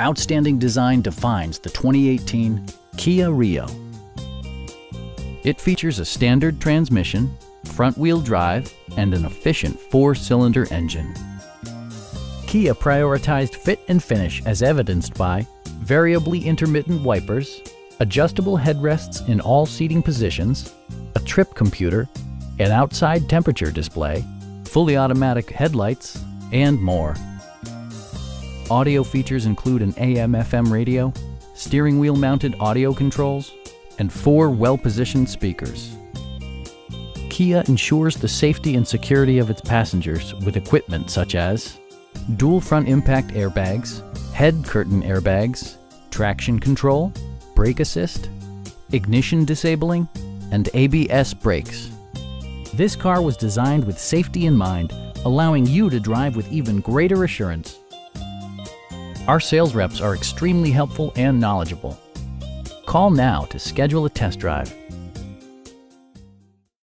Outstanding design defines the 2018 Kia Rio. It features a standard transmission, front-wheel drive, and an efficient four-cylinder engine. Kia prioritized fit and finish as evidenced by variably intermittent wipers, adjustable headrests in all seating positions, a trip computer, an outside temperature display, fully automatic headlights, and more. Audio features include an AM/FM radio, steering wheel mounted audio controls, and four well-positioned speakers. Kia ensures the safety and security of its passengers with equipment such as dual front impact airbags, head curtain airbags, traction control, brake assist, ignition disabling, and ABS brakes. This car was designed with safety in mind, allowing you to drive with even greater assurance. Our sales reps are extremely helpful and knowledgeable. Call now to schedule a test drive.